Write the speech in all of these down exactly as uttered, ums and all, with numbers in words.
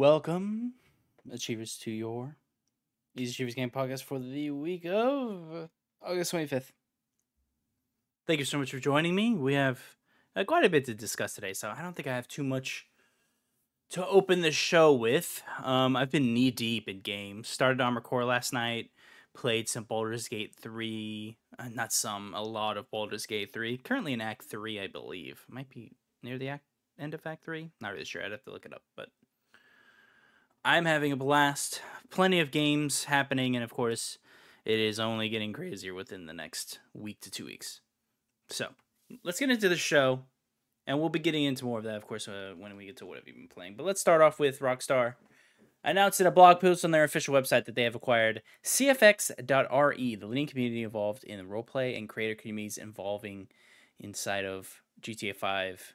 Welcome, Achievers, to your Easy Achievers Game Podcast for the week of August twenty-fifth. Thank you so much for joining me. We have uh, quite a bit to discuss today, so I don't think I have too much to open the show with. Um, I've been knee-deep in games. Started Armored Core last night. Played some Baldur's Gate three. Uh, not some, a lot of Baldur's Gate three. Currently in Act three, I believe. Might be near the act, end of Act three. Not really sure. I'd have to look it up, but I'm having a blast. Plenty of games happening, and of course, it is only getting crazier within the next week to two weeks. So, let's get into the show, and we'll be getting into more of that, of course, uh, when we get to what I've been playing. But let's start off with Rockstar. Announced in a blog post on their official website that they have acquired C F X dot R E, the leading community involved in the roleplay and creator communities involving inside of G T A five,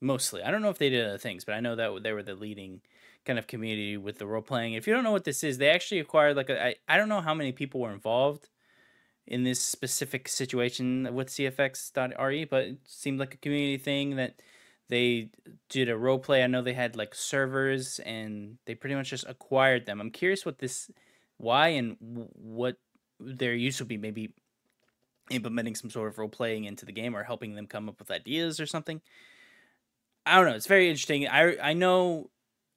mostly. I don't know if they did other things, but I know that they were the leading kind of community with the role playing. If you don't know what this is, they actually acquired like a, I, I don't know how many people were involved in this specific situation with C F X dot R E, but it seemed like a community thing that they did a role play. I know they had like servers and they pretty much just acquired them. I'm curious what this, why and what their use would be. Maybe implementing some sort of role playing into the game or helping them come up with ideas or something. I don't know. It's very interesting. I I know.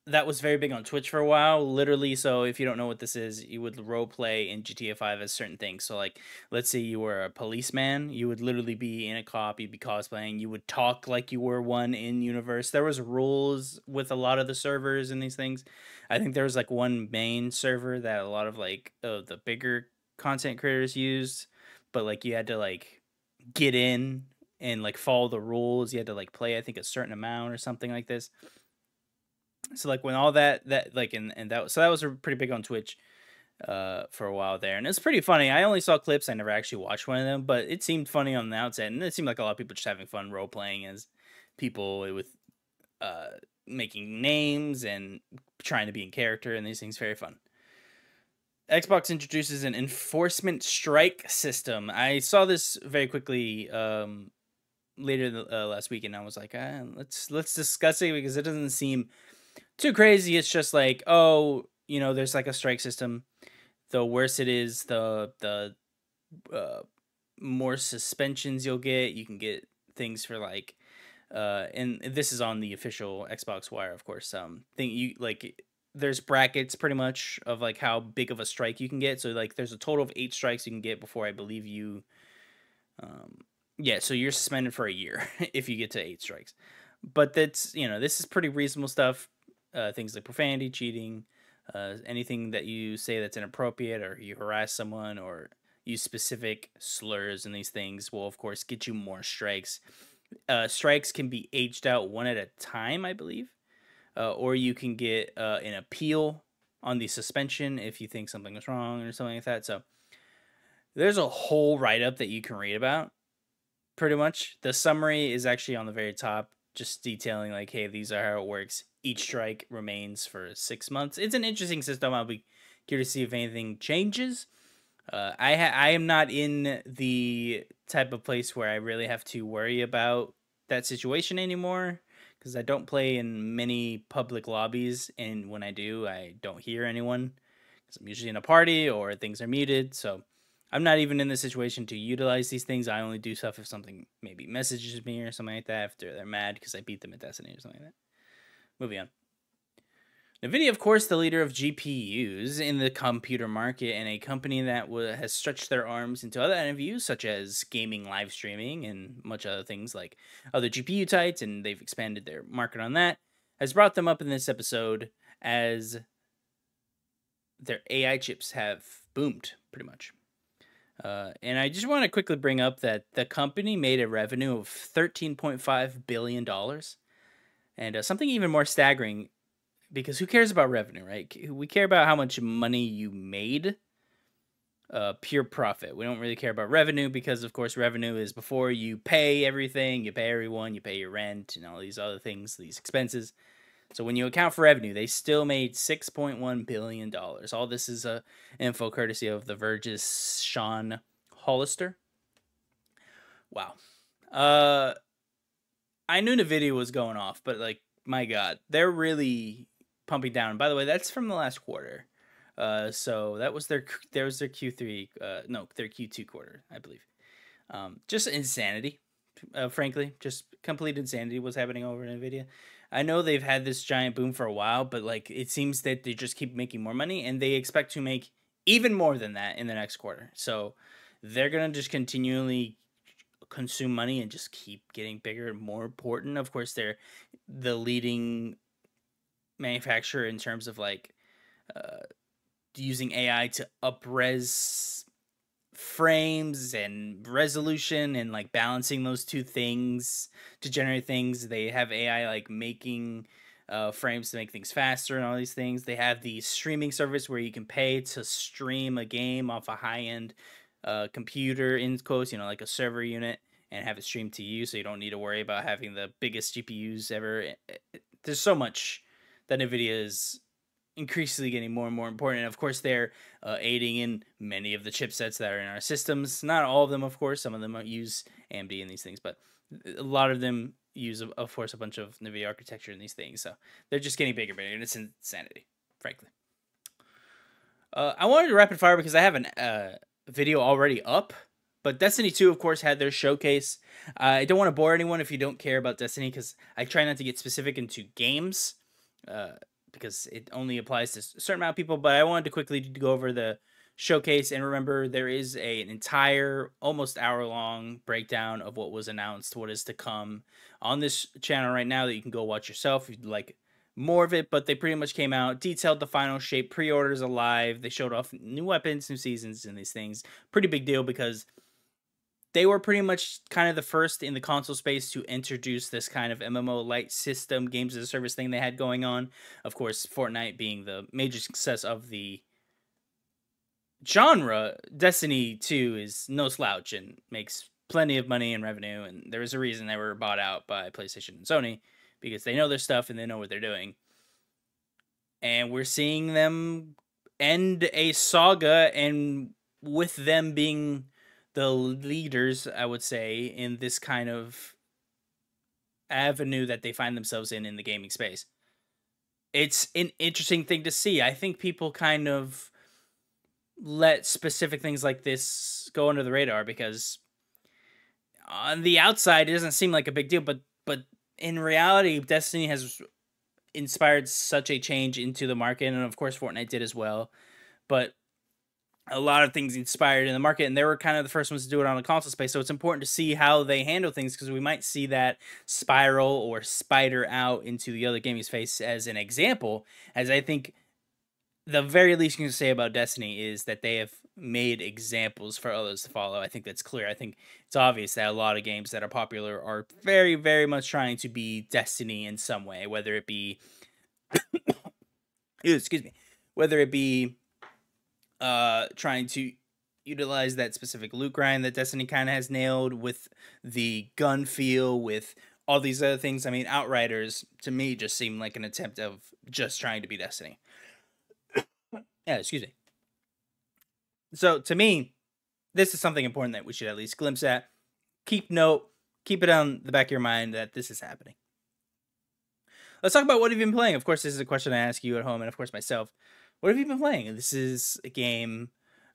That was very big on Twitch for a while, literally. So if you don't know what this is, you would role play in G T A five as certain things. So like, let's say you were a policeman, you would literally be in a cop, you'd be cosplaying, you would talk like you were one in universe. There was rules with a lot of the servers and these things. I think there was like one main server that a lot of like uh, the bigger content creators used, but like you had to like get in and like follow the rules. You had to like play, I think, a certain amount or something like this. So like when all that that like and and that so that was pretty big on Twitch uh for a while there, and it's pretty funny. I only saw clips. I never actually watched one of them, but it seemed funny on the outset, and it seemed like a lot of people just having fun role playing as people with uh making names and trying to be in character and these things. Very fun. Xbox introduces an enforcement strike system. I saw this very quickly. Um, later uh, last week, and I was like, ah, let's let's discuss it because it doesn't seem too crazy. It's just like, oh, you know, there's like a strike system. The worse it is, the the uh, more suspensions you'll get. You can get things for like, uh, and this is on the official Xbox Wire, of course. Um, thing you like, there's brackets pretty much of like how big of a strike you can get. So like, there's a total of eight strikes you can get before I believe you, um, yeah. So you're suspended for a year if you get to eight strikes. But that's, you know, this is pretty reasonable stuff. Uh, things like profanity, cheating, uh, anything that you say that's inappropriate or you harass someone or use specific slurs and these things will, of course, get you more strikes. Uh, strikes can be aged out one at a time, I believe, uh, or you can get uh, an appeal on the suspension if you think something was wrong or something like that. So there's a whole write-up that you can read about, pretty much. The summary is actually on the very top, just detailing like, hey, these are how it works. Each strike remains for six months. It's an interesting system. I'll be curious to see if anything changes. Uh, I ha I am not in the type of place where I really have to worry about that situation anymore because I don't play in many public lobbies, and when I do, I don't hear anyone because I'm usually in a party or things are muted. So I'm not even in the situation to utilize these things. I only do stuff if something maybe messages me or something like that after they're mad because I beat them at Destiny or something like that. Moving on. NVIDIA, of course, the leader of G P Us in the computer market and a company that has stretched their arms into other avenues such as gaming, live streaming, and much other things like other G P U types, and they've expanded their market on that, has brought them up in this episode as their A I chips have boomed, pretty much. Uh, and I just want to quickly bring up that the company made a revenue of thirteen point five billion dollars. And uh, something even more staggering, because who cares about revenue, right? We care about how much money you made, uh, pure profit. We don't really care about revenue because, of course, revenue is before you pay everything, you pay everyone, you pay your rent and all these other things, these expenses. So when you account for revenue, they still made six point one billion dollars. All this is uh, info courtesy of The Verge's Sean Hollister. Wow. Uh... I knew NVIDIA was going off, but like, my God, they're really pumping down. By the way, that's from the last quarter. Uh, so that was their there was their Q three, uh, no, their Q two quarter, I believe. Um, just insanity, uh, frankly, just complete insanity was happening over at NVIDIA. I know they've had this giant boom for a while, but like it seems that they just keep making more money, and they expect to make even more than that in the next quarter. So they're gonna just continually consume money and just keep getting bigger and more important. Of course, they're the leading manufacturer in terms of like uh, using A I to up-res frames and resolution and like balancing those two things to generate things. They have A I like making uh, frames to make things faster and all these things. They have the streaming service where you can pay to stream a game off a high-end uh, computer, in quotes, you know, like a server unit, and have it streamed to you, so you don't need to worry about having the biggest G P Us ever. There's so much that NVIDIA is increasingly getting more and more important. And of course, they're uh, aiding in many of the chipsets that are in our systems. Not all of them, of course. Some of them use A M D and these things, but a lot of them use, of course, a bunch of NVIDIA architecture and these things. So they're just getting bigger, bigger, and it's insanity, frankly. Uh, I wanted to rapid fire because I have an uh, video already up, but Destiny two, of course, had their showcase. Uh, I don't want to bore anyone if you don't care about Destiny, because I try not to get specific into games, uh, because it only applies to a certain amount of people. But I wanted to quickly go over the showcase. And remember, there is a, an entire, almost hour-long breakdown of what was announced, what is to come on this channel right now that you can go watch yourself if you'd like more of it. But they pretty much came out, detailed the final shape, pre-orders alive. They showed off new weapons, new seasons, and these things. Pretty big deal, because they were pretty much kind of the first in the console space to introduce this kind of M M O-like system, games as a service thing they had going on. Of course, Fortnite being the major success of the genre, Destiny two is no slouch and makes plenty of money and revenue, and there is a reason they were bought out by PlayStation and Sony, because they know their stuff and they know what they're doing. And we're seeing them end a saga, and with them being the leaders, I would say, in this kind of avenue that they find themselves in in the gaming space. It's an interesting thing to see. I think people kind of let specific things like this go under the radar, because on the outside, it doesn't seem like a big deal, but but in reality, Destiny has inspired such a change into the market, and of course, Fortnite did as well, but a lot of things inspired in the market, and they were kind of the first ones to do it on a console space. So it's important to see how they handle things, because we might see that spiral or spider out into the other gaming space as an example, as I think the very least you can say about Destiny is that they have made examples for others to follow. I think that's clear. I think it's obvious that a lot of games that are popular are very, very much trying to be Destiny in some way, whether it be, excuse me, whether it be, Uh, trying to utilize that specific loot grind that Destiny kind of has nailed, with the gun feel, with all these other things. I mean, Outriders, to me, just seemed like an attempt of just trying to be Destiny. Yeah, excuse me. So, to me, this is something important that we should at least glimpse at. Keep note, keep it on the back of your mind that this is happening. Let's talk about what have you been playing. Of course, this is a question I ask you at home, and of course myself. What have you been playing? This is a game,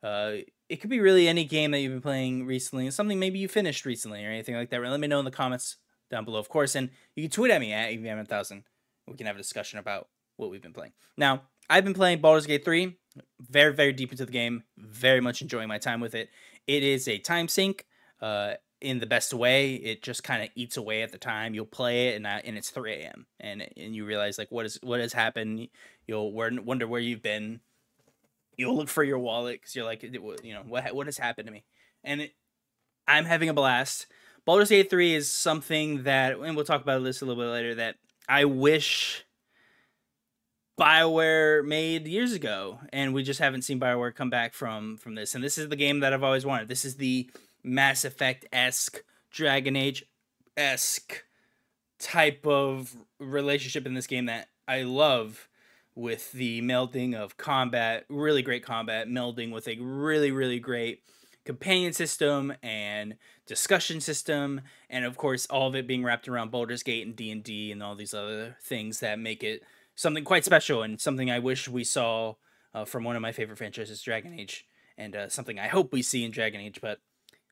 uh, it could be really any game that you've been playing recently, and something maybe you finished recently or anything like that. Let me know in the comments down below, of course, and you can tweet at me at E V M one thousand. We can have a discussion about what we've been playing. Now, I've been playing Baldur's Gate three, very, very deep into the game, very much enjoying my time with it. It is a time sink, uh, in the best way. It just kind of eats away at the time. You'll play it, and, I, and it's three A M and and you realize like what is what has happened. You'll wonder where you've been. You'll look for your wallet because you're like, you know, what what has happened to me? And it, I'm having a blast. Baldur's Gate three is something that, and we'll talk about this a little bit later, that I wish BioWare made years ago, and we just haven't seen BioWare come back from from this. And this is the game that I've always wanted. This is the Mass Effect-esque, Dragon Age-esque type of relationship in this game that I love, with the melding of combat, really great combat, melding with a really, really great companion system and discussion system, and of course all of it being wrapped around Baldur's Gate and D and D and all these other things that make it something quite special and something I wish we saw uh, from one of my favorite franchises, Dragon Age, and uh, something I hope we see in Dragon Age, but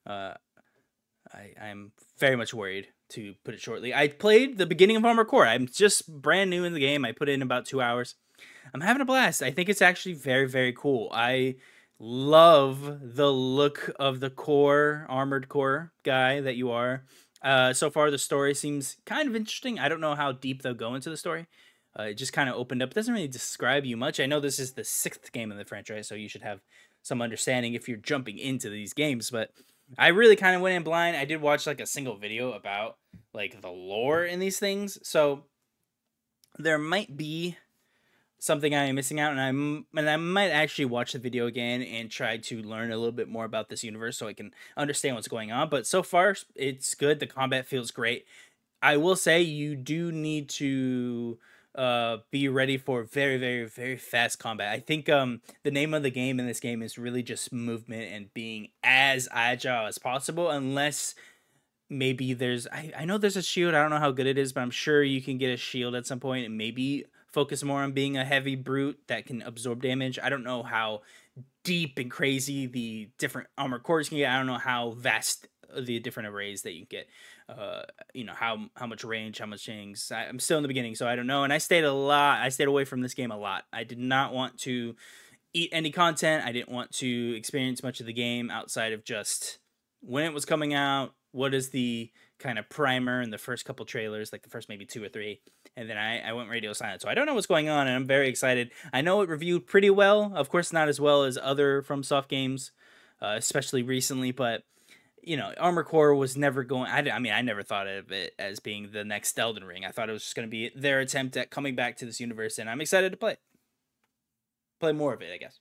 uh, I, I'm very much worried, to put it shortly. I played the beginning of Armored Core. I'm just brand new in the game. I put in about two hours. I'm having a blast. I think it's actually very, very cool. I love the look of the core, Armored Core guy that you are. Uh, so far, the story seems kind of interesting. I don't know how deep they'll go into the story. Uh, it just kind of opened up. It doesn't really describe you much. I know this is the sixth game in the franchise, so you should have some understanding if you're jumping into these games, but I really kind of went in blind. I did watch like a single video about like the lore in these things, so there might be something I am missing out, and I'm and I might actually watch the video again and try to learn a little bit more about this universe so I can understand what's going on. But so far, it's good. The combat feels great. I will say you do need to uh, be ready for very, very, very fast combat. I think um, the name of the game in this game is really just movement and being as agile as possible, unless maybe there's... I, I know there's a shield. I don't know how good it is, but I'm sure you can get a shield at some point and maybe focus more on being a heavy brute that can absorb damage. I don't know how deep and crazy the different armored cores can get. I don't know how vast the different arrays that you can get, uh, you know, how how much range, how much things. I, I'm still in the beginning, so I don't know. And I stayed a lot. I stayed away from this game a lot. I did not want to eat any content. I didn't want to experience much of the game outside of just when it was coming out, what is the kind of primer and the first couple trailers, like the first maybe two or three, and then I, I went radio silent. So I don't know what's going on, and I'm very excited. I know it reviewed pretty well. Of course, not as well as other FromSoft games, uh, especially recently, but, you know, Armored Core was never going... I, I mean, I never thought of it as being the next Elden Ring. I thought it was just going to be their attempt at coming back to this universe, and I'm excited to play it. Play more of it, I guess.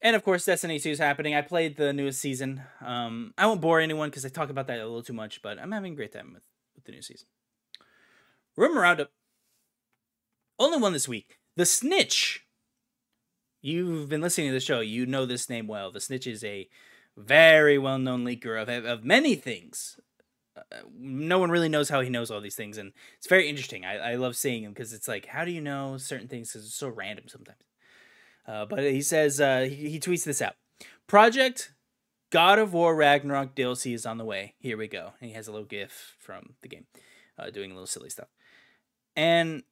And, of course, Destiny two is happening. I played the newest season. Um, I won't bore anyone because I talk about that a little too much, but I'm having a great time with, with the new season. Rumor Roundup. Only one this week. The Snitch. You've been listening to the show. You know this name well. The Snitch is a very well-known leaker of, of many things. Uh, no one really knows how he knows all these things, and it's very interesting. I, I love seeing him because it's like, how do you know certain things? Because it's so random sometimes. Uh, but he says, uh, he, he tweets this out. Project God of War Ragnarok D L C is on the way. Here we go. And he has a little gif from the game uh, doing a little silly stuff. And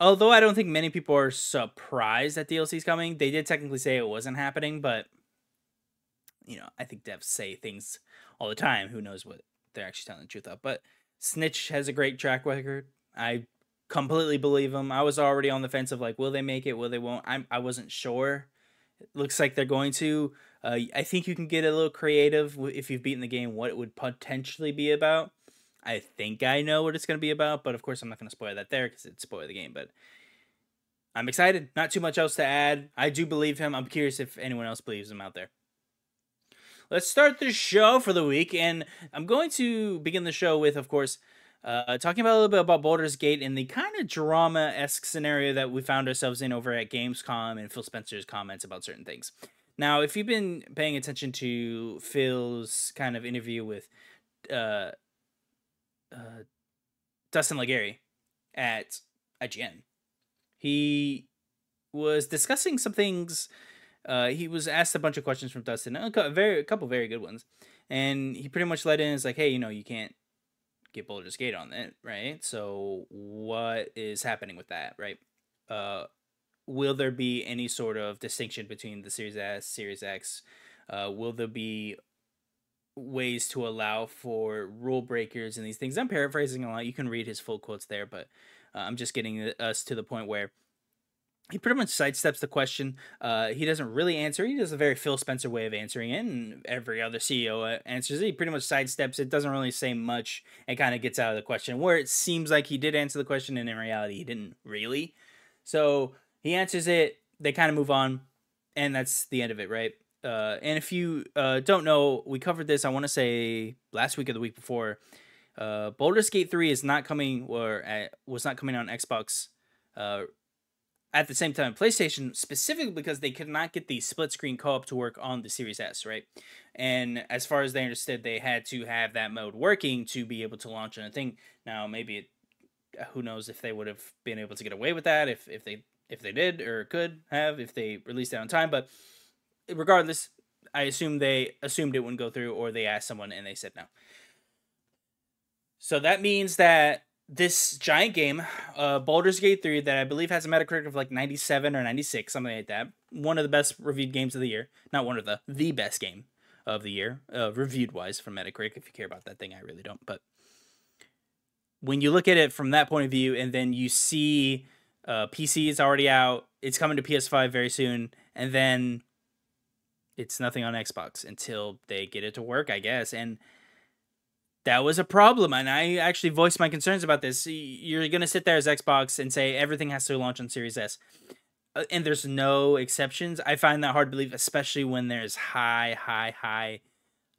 although I don't think many people are surprised that D L C is coming, they did technically say it wasn't happening. But, you know, I think devs say things all the time. Who knows what they're actually telling the truth of. But Snitch has a great track record. I completely believe them. I was already on the fence of like, will they make it? Will they won't? I'm, I wasn't sure. It looks like they're going to. Uh, I think you can get a little creative if you've beaten the game, what it would potentially be about. I think I know what it's going to be about, but of course I'm not going to spoil that there because it'd spoil the game, but I'm excited. Not too much else to add. I do believe him. I'm curious if anyone else believes him out there. Let's start the show for the week, and I'm going to begin the show with, of course, Uh, talking about a little bit about Baldur's Gate and the kind of drama-esque scenario that we found ourselves in over at Gamescom and Phil Spencer's comments about certain things. Now, if you've been paying attention to Phil's kind of interview with uh, uh, Dustin Legary at I G N, he was discussing some things. Uh, he was asked a bunch of questions from Dustin, a, very, a couple very good ones, and he pretty much led in as like, hey, you know, you can't get Baldur's Gate on it, right? So what is happening with that, right? Uh, will there be any sort of distinction between the Series S, Series X? Uh, will there be ways to allow for rule breakers and these things? I'm paraphrasing a lot. You can read his full quotes there, but uh, I'm just getting us to the point where he pretty much sidesteps the question. Uh, he doesn't really answer. He does a very Phil Spencer way of answering it, and every other C E O answers it. He pretty much sidesteps it, doesn't really say much, and kind of gets out of the question, where it seems like he did answer the question, and in reality, he didn't really. So he answers it, they kind of move on, and that's the end of it, right? Uh, and if you uh, don't know, we covered this, I want to say, last week or the week before. Uh, Baldur's Gate three is not coming, or uh, was not coming on Xbox uh at the same time, PlayStation, specifically because they could not get the split-screen co-op to work on the Series S, right? And as far as they understood, they had to have that mode working to be able to launch on a thing. Now, maybe it, who knows if they would have been able to get away with that, if, if they if they did or could have, if they released it on time. But regardless, I assume they assumed it wouldn't go through, or they asked someone and they said no. So that means that this giant game, uh, Baldur's Gate three, that I believe has a Metacritic of like ninety-seven or ninety-six, something like that. One of the best reviewed games of the year. Not one of the, the best game of the year, uh, reviewed-wise from Metacritic, if you care about that thing. I really don't. But when you look at it from that point of view, and then you see uh, P C is already out, it's coming to P S five very soon, and then it's nothing on Xbox until they get it to work, I guess. And that was a problem, and I actually voiced my concerns about this. You're going to sit there as Xbox and say everything has to launch on Series S, and there's no exceptions. I find that hard to believe, especially when there's high, high, high,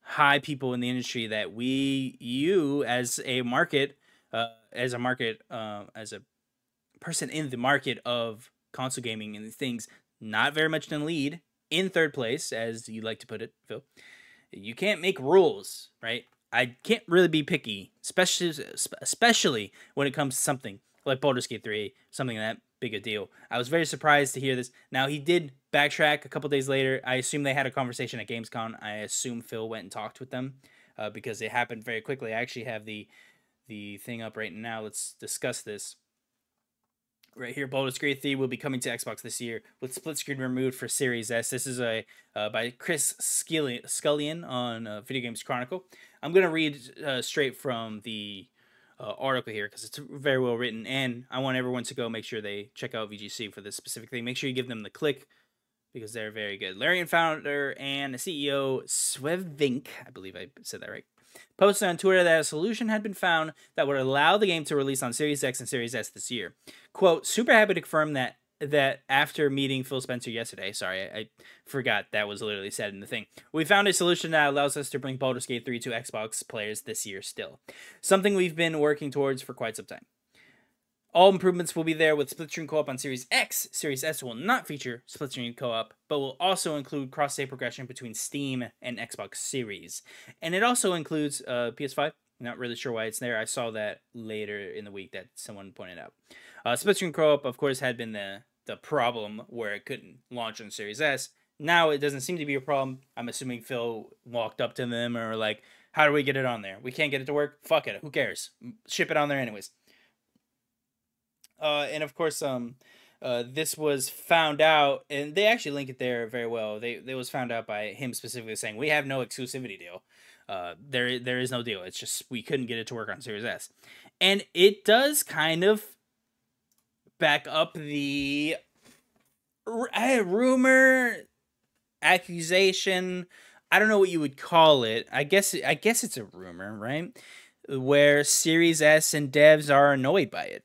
high people in the industry that we, you, as a market, uh, as a market, uh, as a person in the market of console gaming and things, not very much in the lead, in third place, as you like to put it, Phil. You can't make rules, right? I can't really be picky, especially especially when it comes to something like Baldur's Gate three, something that big a deal. I was very surprised to hear this. Now, he did backtrack a couple days later. I assume they had a conversation at Gamescom. I assume Phil went and talked with them uh, because it happened very quickly. I actually have the the thing up right now. Let's discuss this. Right here, Baldur's Gate three will be coming to Xbox this year with split screen removed for Series S. This is a uh, by Chris Scullion on uh, Video Games Chronicle. I'm going to read uh, straight from the uh, article here because it's very well written, and I want everyone to go make sure they check out V G C for this specific thing. Make sure you give them the click because they're very good. Larian founder and C E O Svevink, I believe I said that right, posted on Twitter that a solution had been found that would allow the game to release on Series X and Series S this year. Quote, super happy to confirm that that after meeting Phil Spencer yesterday, sorry, I, I forgot that was literally said in the thing, we found a solution that allows us to bring Baldur's Gate three to Xbox players this year still. Something we've been working towards for quite some time. All improvements will be there with split-screen co-op on Series X. Series S will not feature split-screen co-op, but will also include cross-save progression between Steam and Xbox Series. And it also includes uh, P S five. Not really sure why it's there. I saw that later in the week that someone pointed out. Uh, split-screen co-op, of course, had been the, the problem where it couldn't launch on Series S. Now it doesn't seem to be a problem. I'm assuming Phil walked up to them or like, how do we get it on there? We can't get it to work? Fuck it. Who cares? Ship it on there anyways. Uh, and of course, um, uh, this was found out, and they actually link it there very well. They they was found out by him specifically saying we have no exclusivity deal. Uh, there there is no deal. It's just we couldn't get it to work on Series S, and it does kind of back up the r rumor, accusation. I don't know what you would call it. I guess I guess it's a rumor, right? Where Series S and devs are annoyed by it.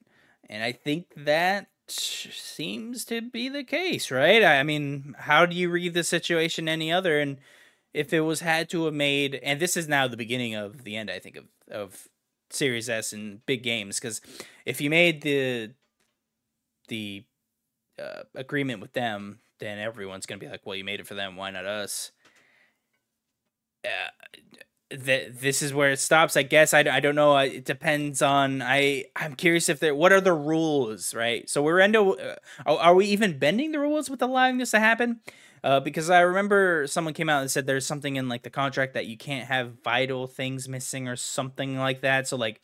And I think that seems to be the case, right? I mean, how do you read the situation any other? And if it was had to have made, and this is now the beginning of the end, I think, of, of Series S and big games. Because if you made the the uh, agreement with them, then everyone's going to be like, well, you made it for them. Why not us? Uh, Th this is where it stops, I guess. I, I don't know. I, it depends on. I I'm curious if there. What are the rules, right? So we're into. Uh, are, are we even bending the rules with allowing this to happen? Uh, because I remember someone came out and said there's something in like the contract that you can't have vital things missing or something like that. So like,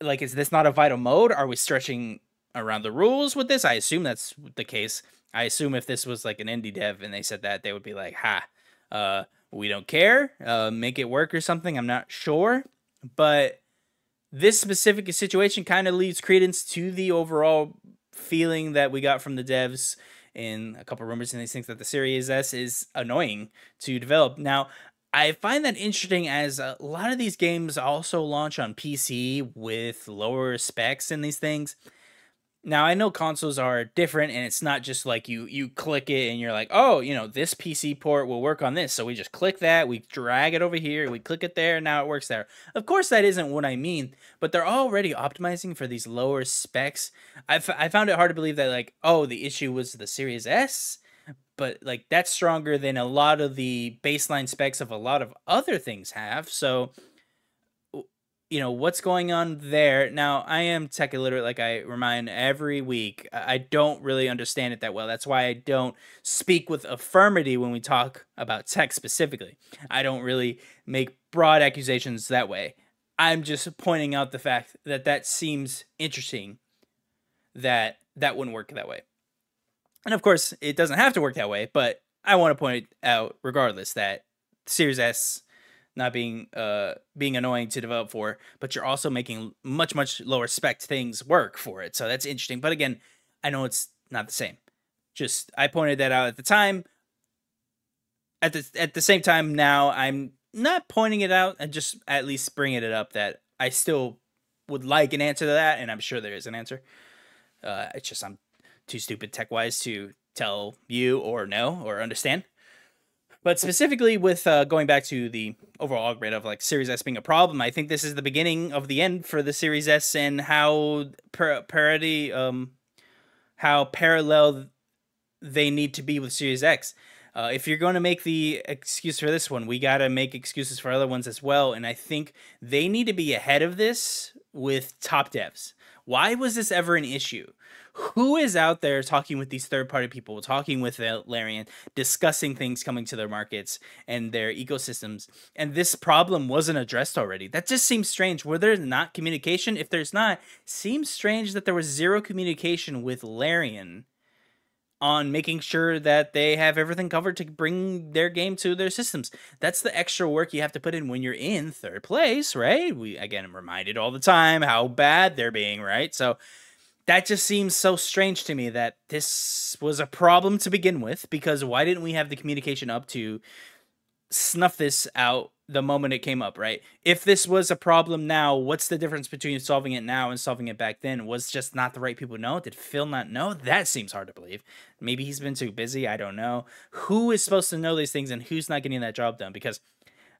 like is this not a vital mode? Are we stretching around the rules with this? I assume that's the case. I assume if this was like an indie dev and they said that, they would be like, ha. Uh, We don't care, uh, make it work or something. I'm not sure. But this specific situation kind of leads credence to the overall feeling that we got from the devs in a couple rumors and these things that the Series S is annoying to develop. Now, I find that interesting as a lot of these games also launch on P C with lower specs and these things. Now, I know consoles are different, and it's not just like you you click it and you're like, oh, you know, this P C port will work on this. So we just click that, we drag it over here, we click it there, and now it works there. Of course, that isn't what I mean, but they're already optimizing for these lower specs. I, f I found it hard to believe that, like, oh, the issue was the Series S, but, like, that's stronger than a lot of the baseline specs of a lot of other things have, so... You know, what's going on there? Now, I am tech illiterate, like I remind every week. I don't really understand it that well. That's why I don't speak with affirmity when we talk about tech specifically. I don't really make broad accusations that way. I'm just pointing out the fact that that seems interesting, that that wouldn't work that way. And of course, it doesn't have to work that way, but I want to point out regardless that Series S... not being uh being annoying to develop for, but you're also making much much lower spec things work for it, so that's interesting. But again, I know it's not the same. Just I pointed that out at the time. At the at the same time, now I'm not pointing it out. I just at least bringing it up that I still would like an answer to that, and I'm sure there is an answer. Uh, it's just I'm too stupid tech wise to tell you or know or understand. But specifically with uh, going back to the overall grade of like Series S being a problem, I think this is the beginning of the end for the Series S and how par parity, um, how parallel they need to be with Series X. Uh, if you're going to make the excuse for this one, we got to make excuses for other ones as well. And I think they need to be ahead of this with top devs. Why was this ever an issue? Who is out there talking with these third-party people, talking with Larian, discussing things coming to their markets and their ecosystems, and this problem wasn't addressed already? That just seems strange. Were there not communication? If there's not, seems strange that there was zero communication with Larian on making sure that they have everything covered to bring their game to their systems. That's the extra work you have to put in when you're in third place, right? We, again, I'm reminded all the time how bad they're being, right? So... that just seems so strange to me that this was a problem to begin with, because why didn't we have the communication up to snuff this out the moment it came up, right? If this was a problem now, what's the difference between solving it now and solving it back then? Was just not the right people to know? Did Phil not know? That seems hard to believe. Maybe he's been too busy. I don't know. Who is supposed to know these things and who's not getting that job done? Because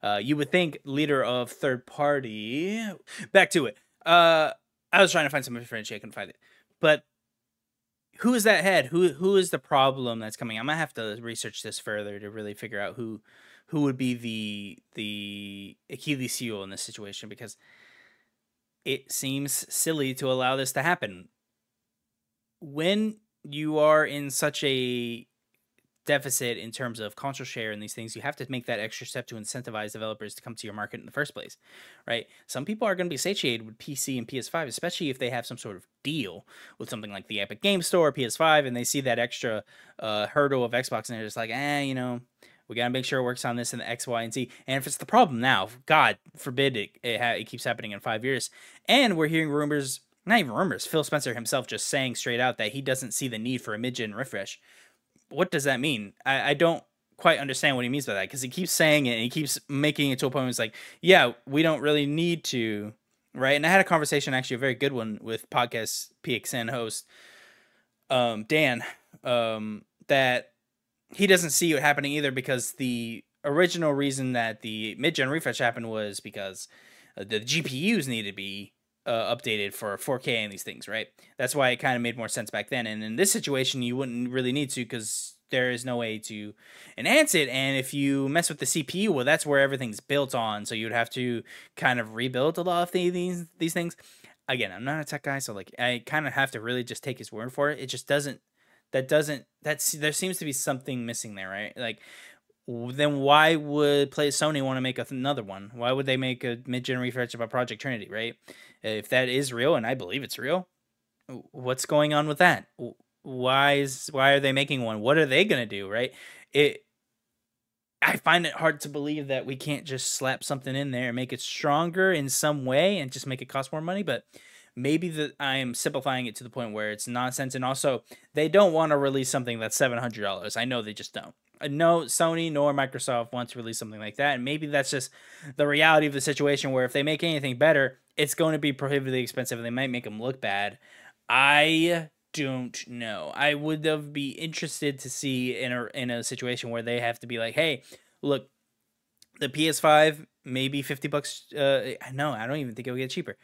uh, you would think leader of third party... Back to it. Uh, I was trying to find some information. I couldn't find it. But who is that head? Who who is the problem that's coming? I'm gonna have to research this further to really figure out who who would be the the Achilles heel in this situation, because it seems silly to allow this to happen. When you are in such a deficit in terms of console share and these things, you have to make that extra step to incentivize developers to come to your market in the first place, right? Some people are going to be satiated with P C and P S five, especially if they have some sort of deal with something like the Epic Game Store or P S five, and they see that extra uh, hurdle of Xbox, and they're just like, eh, you know, we got to make sure it works on this and the X, Y, and Z. And if it's the problem now, God forbid it, it, ha it keeps happening in five years. And we're hearing rumors, not even rumors, Phil Spencer himself just saying straight out that he doesn't see the need for a mid-gen refresh. What does that mean? I, I don't quite understand what he means by that, because he keeps saying it and he keeps making it to a point where it's like, yeah, we don't really need to, right? And I had a conversation, actually a very good one, with podcast P X N host um, Dan, um, that he doesn't see it happening either, because the original reason that the mid-gen refresh happened was because the G P Us need to be Uh, updated for four K and these things, right? That's why it kind of made more sense back then. And in this situation, you wouldn't really need to, because there is no way to enhance it. And if you mess with the C P U, well, that's where everything's built on. So you'd have to kind of rebuild a lot of the, these these things. Again, I'm not a tech guy, so like I kind of have to really just take his word for it. It just doesn't. That doesn't. That's there seems to be something missing there, right? Like, then why would play Sony want to make another one? Why would they make a mid-gen refresh about Project Trinity, right? If that is real, and I believe it's real, what's going on with that? Why is why are they making one? What are they gonna do, right? It. I find it hard to believe that we can't just slap something in there and make it stronger in some way and just make it cost more money, but. Maybe that I am simplifying it to the point where it's nonsense. And also, they don't want to release something that's seven hundred dollars. I know they just don't. No, Sony nor Microsoft wants to release something like that. And maybe that's just the reality of the situation, where if they make anything better, it's going to be prohibitively expensive and they might make them look bad. I don't know. I would have be interested to see in a in a situation where they have to be like, hey, look, the P S five maybe fifty bucks. Uh, no, I don't even think it'll get cheaper.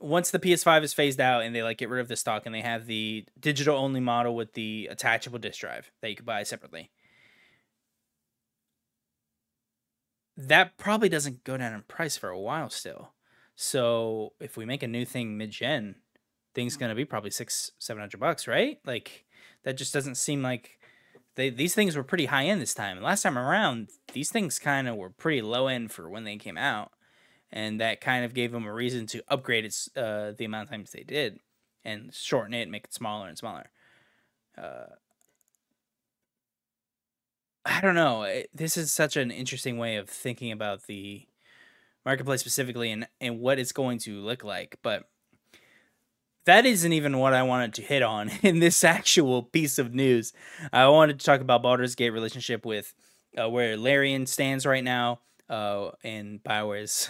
Once the P S five is phased out and they like get rid of the stock and they have the digital only model with the attachable disk drive that you could buy separately, that probably doesn't go down in price for a while still. So if we make a new thing mid-gen, thing's gonna be probably six, seven hundred bucks, right? Like that just doesn't seem like they these things were pretty high end this time. And last time around, these things kind of were pretty low end for when they came out, and that kind of gave them a reason to upgrade its uh, the amount of times they did, and shorten it, and make it smaller and smaller. Uh, I don't know. It, this is such an interesting way of thinking about the marketplace specifically and and what it's going to look like, but. That isn't even what I wanted to hit on in this actual piece of news. I wanted to talk about Baldur's Gate relationship with uh, where Larian stands right now uh, and BioWare's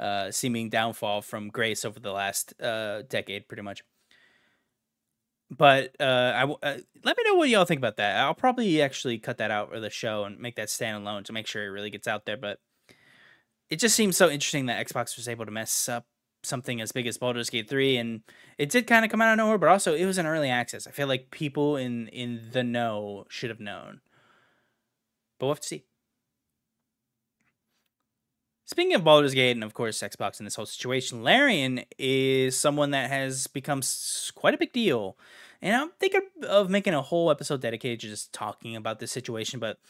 uh, seeming downfall from grace over the last uh, decade, pretty much. But uh, I w uh, let me know what y'all think about that. I'll probably actually cut that out of the show and make that standalone to make sure it really gets out there. But it just seems so interesting that Xbox was able to mess up something as big as Baldur's Gate three, and it did kind of come out of nowhere, but also it was an early access. I feel like people in in the know should have known, but we'll have to see. Speaking of Baldur's Gate and of course Xbox in this whole situation, Larian is someone that has become quite a big deal, and I'm thinking of making a whole episode dedicated to just talking about this situation. But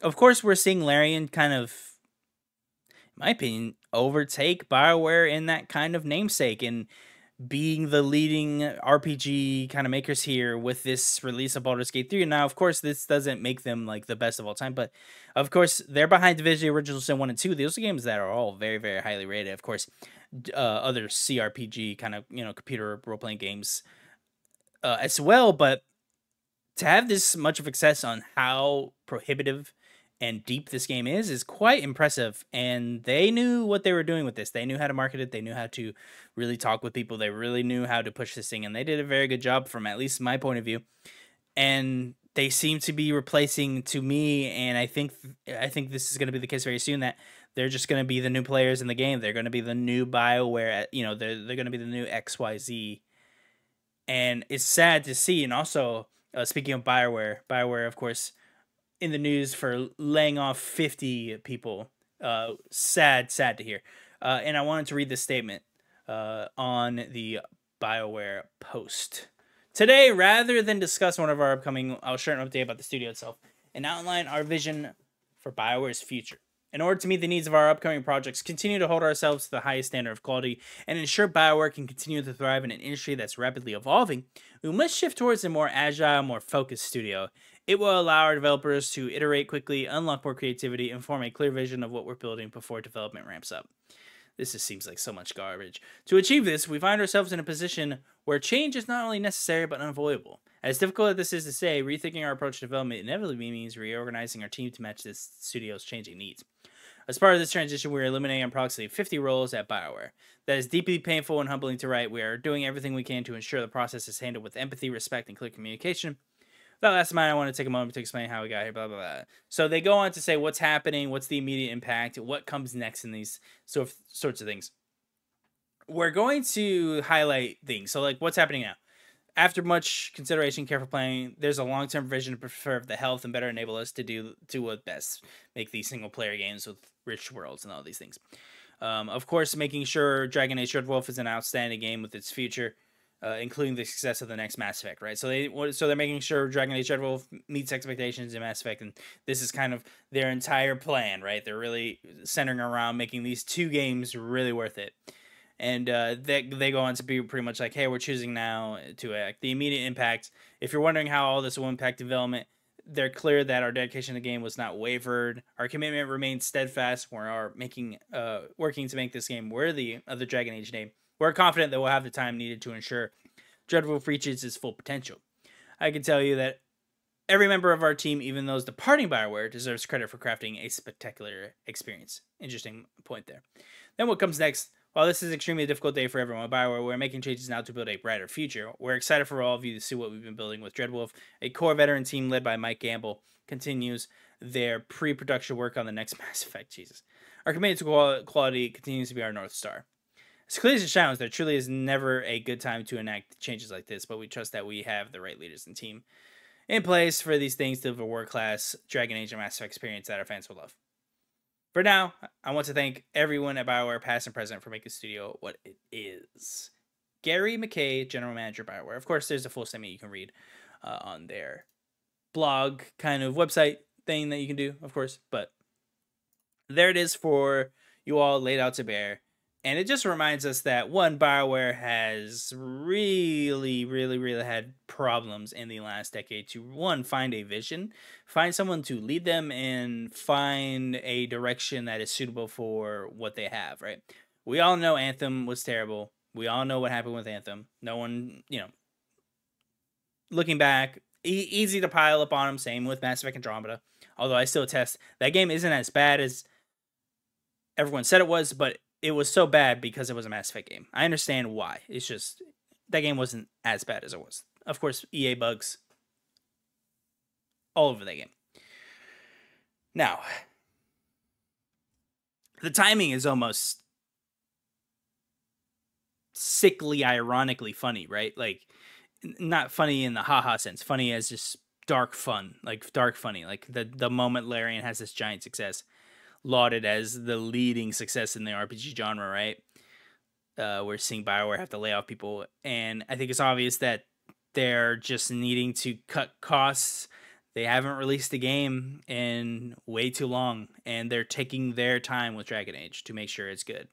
of course we're seeing Larian kind of, my opinion, overtake BioWare in that kind of namesake and being the leading R P G kind of makers here with this release of Baldur's Gate three. Now, of course, this doesn't make them like the best of all time, but of course, they're behind Division, Original Sin one and two. Those are games that are all very, very highly rated. Of course, uh, other C R P G kind of, you know, computer role-playing games uh, as well, but to have this much of success on how prohibitive and deep this game is, is quite impressive. And they knew what they were doing with this. They knew how to market it. They knew how to really talk with people. They really knew how to push this thing. And they did a very good job from at least my point of view. And they seem to be replacing, to me, and I think, I think this is going to be the case very soon, that they're just going to be the new players in the game. They're going to be the new BioWare. You know, they're, they're going to be the new X Y Z. And it's sad to see. And also, uh, speaking of BioWare, BioWare, of course, in the news for laying off fifty people. Uh, sad, sad to hear. Uh, and I wanted to read this statement uh, on the BioWare post. Today, rather than discuss one of our upcoming, I'll share an update about the studio itself and outline our vision for BioWare's future. In order to meet the needs of our upcoming projects, continue to hold ourselves to the highest standard of quality and ensure BioWare can continue to thrive in an industry that's rapidly evolving, we must shift towards a more agile, more focused studio. It will allow our developers to iterate quickly, unlock more creativity, and form a clear vision of what we're building before development ramps up. This just seems like so much garbage. To achieve this, we find ourselves in a position where change is not only necessary but unavoidable. As difficult as this is to say, rethinking our approach to development inevitably means reorganizing our team to match this studio's changing needs. As part of this transition, we are eliminating approximately fifty roles at BioWare. That is deeply painful and humbling to write. We are doing everything we can to ensure the process is handled with empathy, respect, and clear communication. That last mind, I want to take a moment to explain how we got here, blah, blah, blah. So they go on to say what's happening, what's the immediate impact, what comes next in these sort of, sorts of things. We're going to highlight things. So, like, what's happening now? After much consideration, careful planning, there's a long-term vision to preserve the health and better enable us to do, do what best, make these single-player games with rich worlds and all these things. Um, of course, making sure Dragon Age Red Wolf is an outstanding game with its future. Uh, including the success of the next Mass Effect, right? So they so they're making sure Dragon Age Red Wolf meets expectations in Mass Effect, and this is kind of their entire plan, right? They're really centering around making these two games really worth it. And uh, they, they go on to be pretty much like, hey, we're choosing now to act. The immediate impact, if you're wondering how all this will impact development, they're clear that our dedication to the game was not wavered. Our commitment remains steadfast. We are making, uh, working to make this game worthy of the Dragon Age name. We're confident that we'll have the time needed to ensure Dreadwolf reaches its full potential. I can tell you that every member of our team, even those departing BioWare, deserves credit for crafting a spectacular experience. Interesting point there. Then what comes next? While this is an extremely difficult day for everyone at BioWare, we're making changes now to build a brighter future. We're excited for all of you to see what we've been building with Dreadwolf. A core veteran team led by Mike Gamble continues their pre-production work on the next Mass Effect. Jesus. Our commitment to quality continues to be our North Star. As clear as it sounds, there truly is never a good time to enact changes like this, but we trust that we have the right leaders and team in place for these things to deliver world-class Dragon Age and Mass Effect experience that our fans will love. For now, I want to thank everyone at BioWare, past and present, for making the studio what it is. Gary McKay, General Manager of BioWare. Of course, there's a full statement you can read uh, on their blog kind of website thing that you can do, of course. But there it is for you all laid out to bear. And it just reminds us that, one, BioWare has really, really, really had problems in the last decade to, one, find a vision, find someone to lead them, and find a direction that is suitable for what they have, right? We all know Anthem was terrible. We all know what happened with Anthem. No one, you know, looking back, e- easy to pile up on them. Same with Mass Effect Andromeda. Although I still attest, that game isn't as bad as everyone said it was, but it was so bad because it was a Mass Effect game. I understand why. It's just that game wasn't as bad as it was. Of course, E A bugs all over that game. Now, the timing is almost sickly, ironically funny, right? Like, not funny in the haha sense. Funny as just dark fun, like dark funny. Like the the moment Larian has this giant success, lauded as the leading success in the R P G genre, right? Uh, we're seeing BioWare have to lay off people, and I think it's obvious that they're just needing to cut costs. They haven't released a game in way too long, and they're taking their time with Dragon Age to make sure it's good.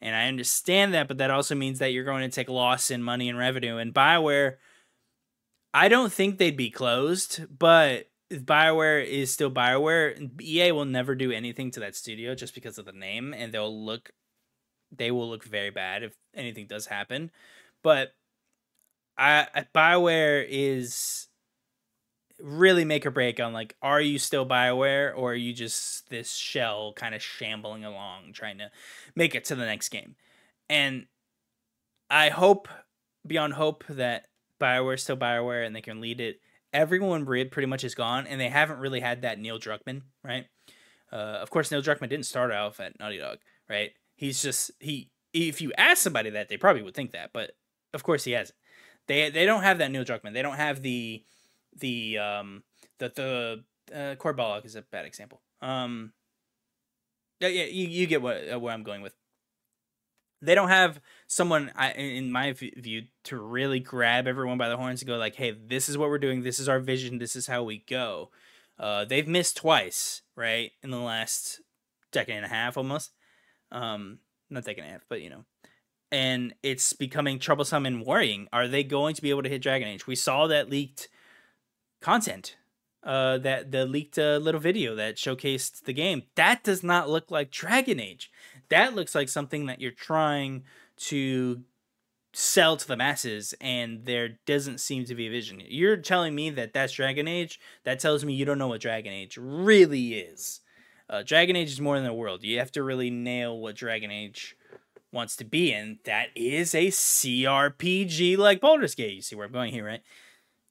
And I understand that, but that also means that you're going to take loss in money and revenue. And BioWare, I don't think they'd be closed, but BioWare is still BioWare. E A will never do anything to that studio just because of the name, and they'll look, they will look very bad if anything does happen. But I, BioWare is really make or break on, like, are you still BioWare, or are you just this shell kind of shambling along trying to make it to the next game? And I hope beyond hope that BioWare is still BioWare and they can lead it. Everyone pretty much is gone, and they haven't really had that Neil Druckmann, right? Uh, of course, Neil Druckmann didn't start off at Naughty Dog, right? He's just, he. If you ask somebody that, they probably would think that, but of course he hasn't. They they don't have that Neil Druckmann. They don't have the, the, um, the, the, uh, Cord Balog is a bad example. Um, yeah, you, you get what uh, where I'm going with. They don't have someone, in my view, to really grab everyone by the horns and go like, hey, this is what we're doing. This is our vision. This is how we go. Uh, they've missed twice, right, in the last decade and a half almost. Um, not decade and a half, but, you know. And it's becoming troublesome and worrying. Are they going to be able to hit Dragon Age? We saw that leaked content, uh, that the leaked uh, little video that showcased the game. That does not look like Dragon Age. That looks like something that you're trying to sell to the masses, and there doesn't seem to be a vision. You're telling me that that's Dragon Age? That tells me you don't know what Dragon Age really is. Uh, Dragon Age is more than a world. You have to really nail what Dragon Age wants to be, and that is a C R P G like Baldur's Gate. You see where I'm going here, right?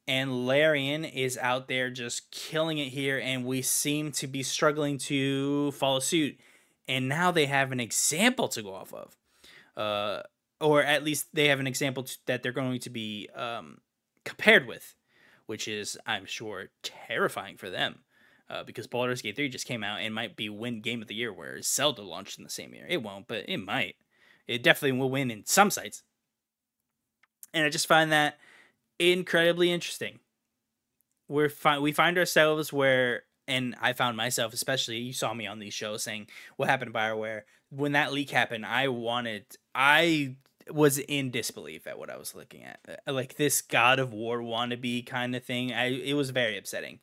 And Larian is out there just killing it here, and we seem to be struggling to follow suit. And now they have an example to go off of. Uh, or at least they have an example to, that they're going to be um, compared with, which is, I'm sure, terrifying for them. Uh, because Baldur's Gate three just came out and might be win Game of the Year, whereas Zelda launched in the same year. It won't, but it might. It definitely will win in some sites. And I just find that incredibly interesting. We're fi- we find ourselves where... And I found myself, especially, you saw me on these shows saying, what happened to BioWare? When that leak happened, I wanted, I was in disbelief at what I was looking at. Like this God of War wannabe kind of thing. I, it was very upsetting.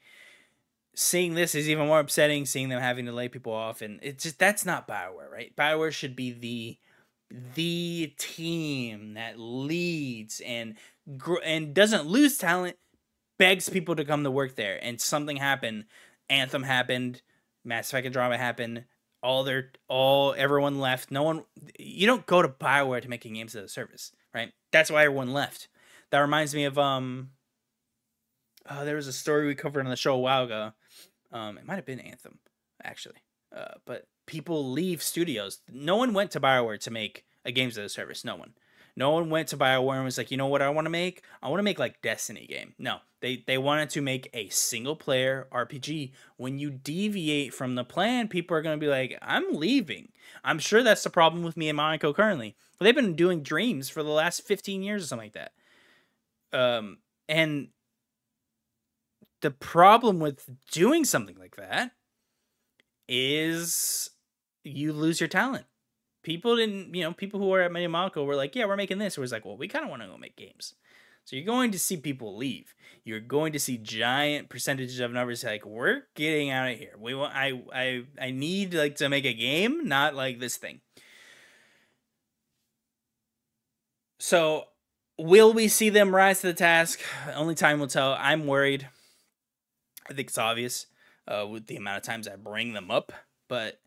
Seeing this is even more upsetting, seeing them having to lay people off. And it's just, that's not BioWare, right? BioWare should be the, the team that leads and, gr- and doesn't lose talent, begs people to come to work there. And something happened. Anthem happened, Mass Effect Andromeda happened, all their all everyone left. No one, you don't go to BioWare to make games as a service, right? That's why everyone left. That reminds me of um, uh, there was a story we covered on the show a while ago. Um, it might have been Anthem, actually. Uh, but people leave studios. No one went to BioWare to make a games as a service. No one. No one went to BioWare and was like, you know what I want to make? I want to make like Destiny game. No, they they wanted to make a single player R P G. When you deviate from the plan, people are going to be like, I'm leaving. I'm sure that's the problem with me and Monaco currently. They've been doing Dreams for the last fifteen years or something like that. Um, and the problem with doing something like that is you lose your talent. People didn't, you know, people who were at Monaco were like, yeah, we're making this. It was like, well, we kind of want to go make games. So you're going to see people leave. You're going to see giant percentages of numbers like, we're getting out of here. We want, I, I, I need like to make a game, not like this thing. So will we see them rise to the task? Only time will tell. I'm worried. I think it's obvious uh, with the amount of times I bring them up, but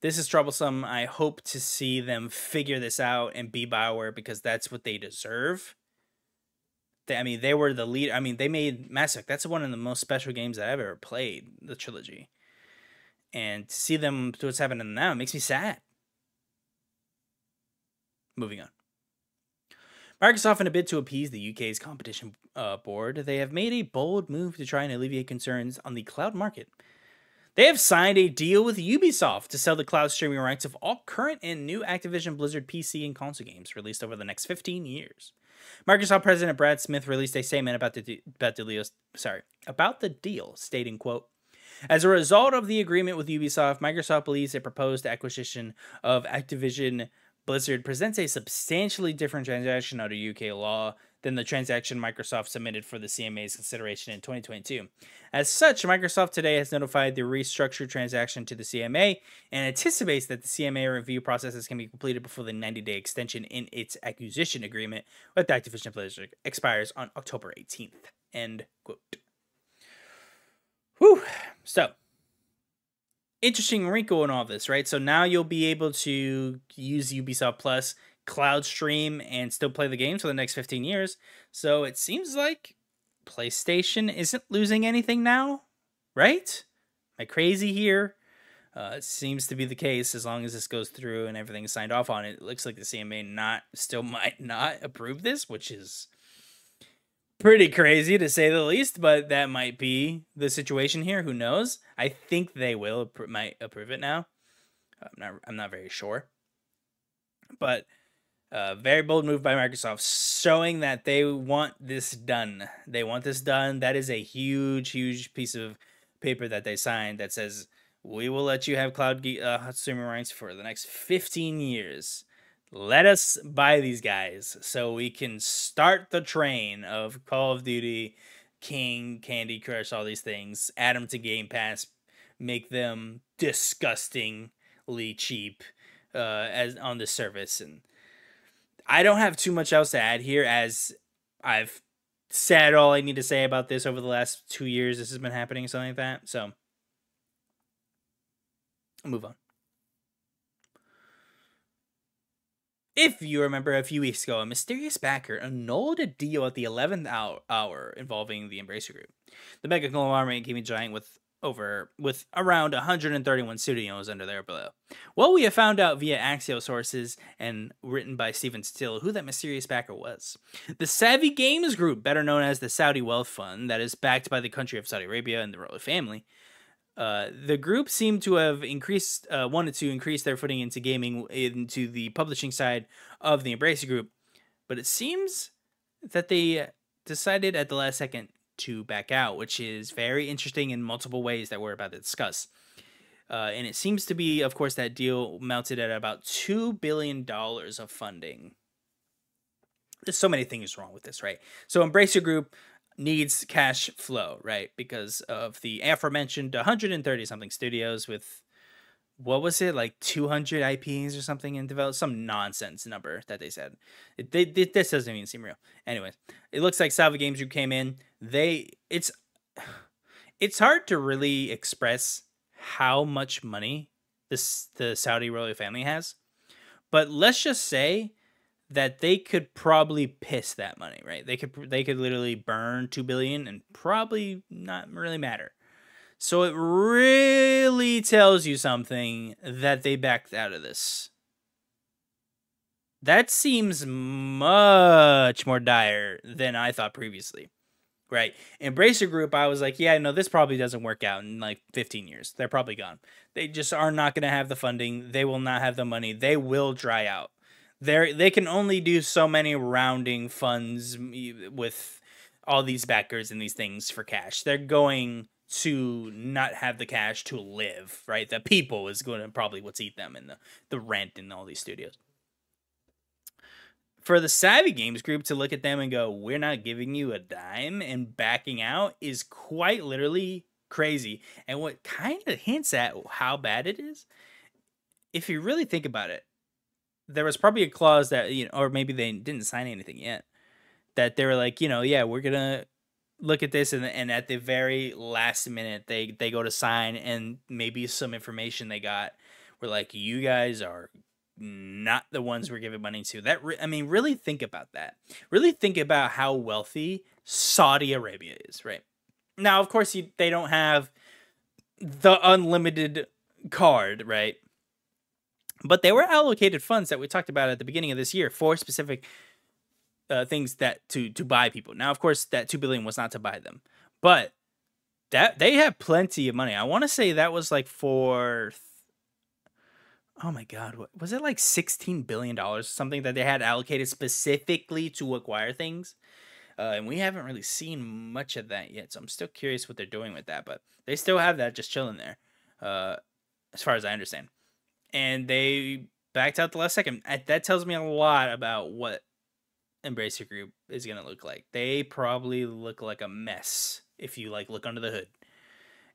this is troublesome. I hope to see them figure this out and be BioWare, because that's what they deserve. They, I mean, they were the lead. I mean, they made Mass Effect. That's one of the most special games that I've ever played, the trilogy. And to see them do what's happening now, it makes me sad. Moving on. Microsoft, in a bid to appease the U K's competition uh, board, they have made a bold move to try and alleviate concerns on the cloud market. They have signed a deal with Ubisoft to sell the cloud streaming rights of all current and new Activision Blizzard P C and console games released over the next fifteen years. Microsoft President Brad Smith released a statement about the, about the deal, sorry, about the deal, stating, quote, "As a result of the agreement with Ubisoft, Microsoft believes the proposed acquisition of Activision Blizzard presents a substantially different transaction under U K law than the transaction Microsoft submitted for the C M A's consideration in twenty twenty-two. As such, Microsoft today has notified the restructured transaction to the C M A and anticipates that the C M A review processes can be completed before the ninety-day extension in its acquisition agreement with Activision Blizzard expires on October eighteenth. End quote. Whew. So, interesting wrinkle in all this, right? So now you'll be able to use Ubisoft Plus cloud stream and still play the game for the next fifteen years. So it seems like PlayStation isn't losing anything now, right? Am I crazy here? Uh, it seems to be the case as long as this goes through and everything is signed off on. It looks like the C M A not still might not approve this, which is pretty crazy to say the least, but that might be the situation here. Who knows? I think they will might approve it now. I'm not, I'm not very sure, but Uh, very bold move by Microsoft, showing that they want this done. They want this done. That is a huge, huge piece of paper that they signed that says, we will let you have cloud uh, streaming rights for the next fifteen years. Let us buy these guys so we can start the train of Call of Duty, King, Candy Crush, all these things. Add them to Game Pass. Make them disgustingly cheap uh, as on the service. And I don't have too much else to add here, as I've said all I need to say about this over the last two years. This has been happening, something like that. So, I'll move on. If you remember, a few weeks ago, a mysterious backer annulled a deal at the eleventh hour involving the Embracer Group. The mega conglomerate became a giant with over with around one hundred thirty-one studios under their below. Well, we have found out via Axios sources and written by Stephen Still who that mysterious backer was. The Savvy Games Group, better known as the Saudi Wealth Fund, that is backed by the country of Saudi Arabia and the royal family. Uh, the group seemed to have increased, uh, wanted to increase their footing into gaming, into the publishing side of the Embracer Group, but it seems that they decided at the last second to back out, which is very interesting in multiple ways that we're about to discuss. Uh, and it seems to be, of course, that deal mounted at about two billion dollars of funding. There's so many things wrong with this, right? So Embracer Group needs cash flow, right? Because of the aforementioned one hundred thirty something studios with, what was it, like two hundred I Ps or something in development? Some nonsense number that they said. It, they, this doesn't even seem real. Anyways, it looks like Savvy Games Group came in. They, it's, it's hard to really express how much money this, the Saudi royal family has. But let's just say that they could probably piss that money, right? They could they could literally burn two billion dollars and probably not really matter. So it really tells you something that they backed out of this. That seems much more dire than I thought previously, right? Embracer Group, I was like, yeah, no, this probably doesn't work out in like fifteen years. They're probably gone. They just are not going to have the funding. They will not have the money. They will dry out. They're, they can only do so many rounding funds with all these backers and these things for cash. They're going to not have the cash to live, right? The people is going to probably what's eat them, and the, the rent and all these studios. For the Savvy Games Group to look at them and go, we're not giving you a dime and backing out is quite literally crazy. And what kind of hints at how bad it is, if you really think about it, there was probably a clause that, you know, or maybe they didn't sign anything yet, that they were like, you know, yeah, we're going to look at this. And, and at the very last minute, they, they go to sign, and maybe some information they got were like, you guys are not the ones we're giving money to. That re I mean, really think about that. Really think about how wealthy Saudi Arabia is, right? Now, of course, you, they don't have the unlimited card, right? But they were allocated funds that we talked about at the beginning of this year for specific uh, things that to to buy people. Now, of course, that two billion dollars was not to buy them, but that they have plenty of money. I want to say that was like for, oh my God, what, was it like sixteen billion dollars or something that they had allocated specifically to acquire things? Uh, and we haven't really seen much of that yet, so I'm still curious what they're doing with that. But they still have that just chilling there, uh, as far as I understand. And they backed out the last second. That tells me a lot about what Embracer Group is going to look like. They probably look like a mess if you like look under the hood.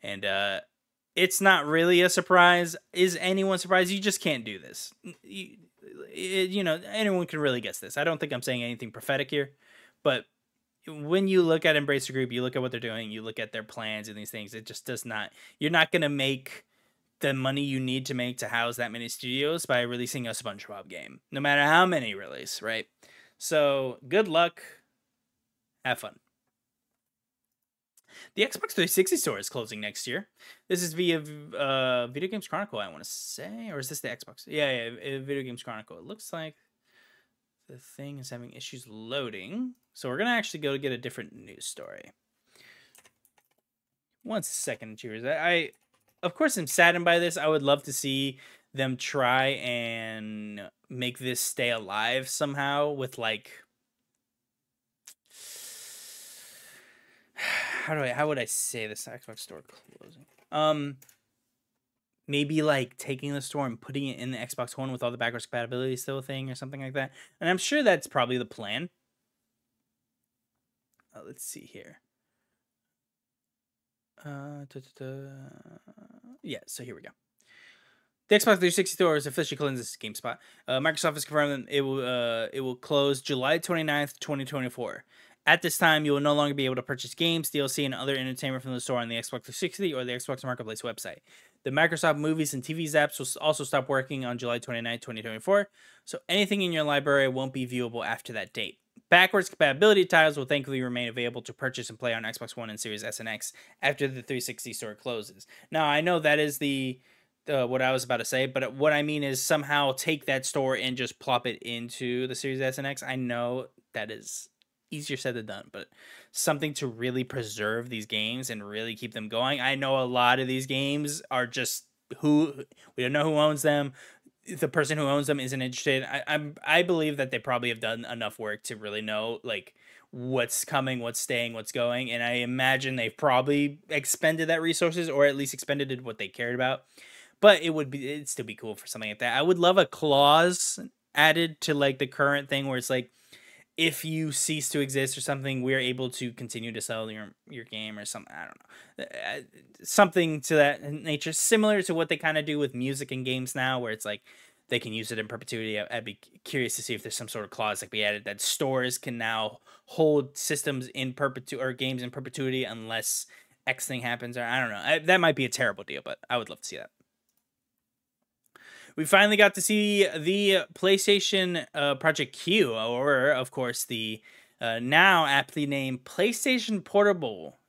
And uh, it's not really a surprise. Is anyone surprised? You just can't do this. You, it, you know, anyone can really guess this. I don't think I'm saying anything prophetic here. But when you look at Embracer Group, you look at what they're doing, you look at their plans and these things, it just does not... You're not going to make the money you need to make to house that many studios by releasing a SpongeBob game, no matter how many release, right? So good luck. Have fun. The Xbox three sixty store is closing next year. This is via uh, Video Games Chronicle, I want to say. Or is this the Xbox? Yeah, yeah, Video Games Chronicle. It looks like the thing is having issues loading. So we're going to actually go to get a different news story. One second, cheers. I... I Of course, I'm saddened by this. I would love to see them try and make this stay alive somehow with, like, how do I how would I say this? Xbox store closing. Um, maybe like taking the store and putting it in the Xbox One with all the backwards compatibility still thing or something like that. And I'm sure that's probably the plan. Oh, let's see here. Uh, da, da, da. Yeah, so here we go. The Xbox three sixty store is officially closing. This GameSpot. Uh, Microsoft has confirmed that it will uh, it will close July twenty-ninth, twenty twenty-four. At this time, you will no longer be able to purchase games, D L C, and other entertainment from the store on the Xbox three sixty or the Xbox Marketplace website. The Microsoft Movies and T V apps will also stop working on July twenty-ninth, twenty twenty-four, so anything in your library won't be viewable after that date. Backwards compatibility titles will thankfully remain available to purchase and play on Xbox One and Series S and X after the three sixty store closes. Now, I know that is the uh, what I was about to say, but what I mean is somehow take that store and just plop it into the Series S and X. I know that is easier said than done, but something to really preserve these games and really keep them going. I know a lot of these games are just who we don't know who owns them. The person who owns them isn't interested. I, I'm I believe that they probably have done enough work to really know like what's coming, what's staying, what's going, and I imagine they've probably expended that resources or at least expended what they cared about. But it would be it'd still be cool for something like that. I would love a clause added to like the current thing where it's like if you cease to exist or something, we're able to continue to sell your your game or something. I don't know, something to that nature, similar to what they kind of do with music and games now, where it's like they can use it in perpetuity. I'd be curious to see if there's some sort of clause that can be added that stores can now hold systems in perpetuity or games in perpetuity unless X thing happens, or I don't know. I, that might be a terrible deal, but I would love to see that. we finally got to see the PlayStation uh, Project Q, or of course the uh, now aptly named PlayStation Portable.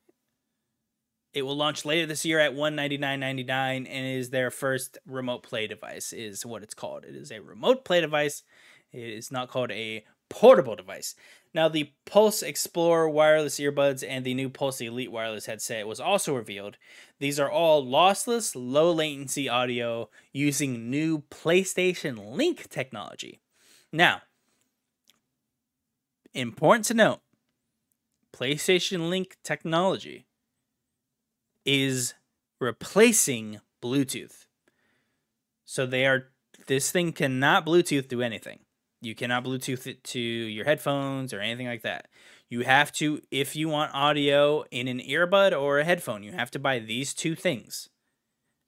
It will launch later this year at one hundred ninety-nine ninety-nine, and is their first remote play device, is what it's called. It is a remote play device. It is not called a portable device. Now, the Pulse Explorer wireless earbuds and the new Pulse Elite wireless headset was also revealed. These are all lossless, low-latency audio using new PlayStation Link technology. Now, important to note, PlayStation Link technology is replacing Bluetooth. So they are, this thing cannot Bluetooth do anything. You cannot Bluetooth it to your headphones or anything like that. You have to, if you want audio in an earbud or a headphone, you have to buy these two things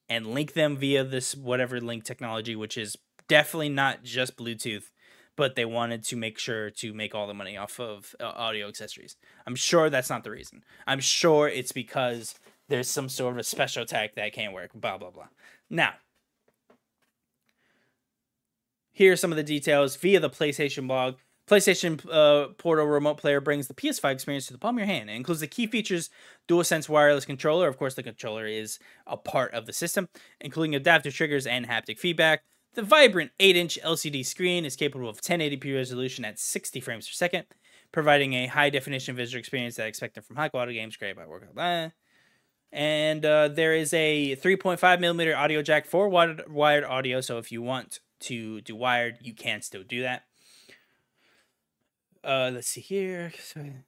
and link them via this whatever link technology, which is definitely not just Bluetooth, but they wanted to make sure to make all the money off of uh, audio accessories. I'm sure that's not the reason. I'm sure it's because there's some sort of a special tech that can't work, blah, blah, blah. Now, here are some of the details via the PlayStation blog. PlayStation uh, Portal Remote Player brings the P S five experience to the palm of your hand. It includes the key features, DualSense wireless controller. Of course, the controller is a part of the system, including adaptive triggers and haptic feedback. The vibrant eight inch L C D screen is capable of ten eighty p resolution at sixty frames per second, providing a high-definition visual experience that is expected from high-quality games created by work. And uh, there is a three point five millimeter audio jack for wired audio, so if you want to do wired, you can still do that. Uh, let's see here.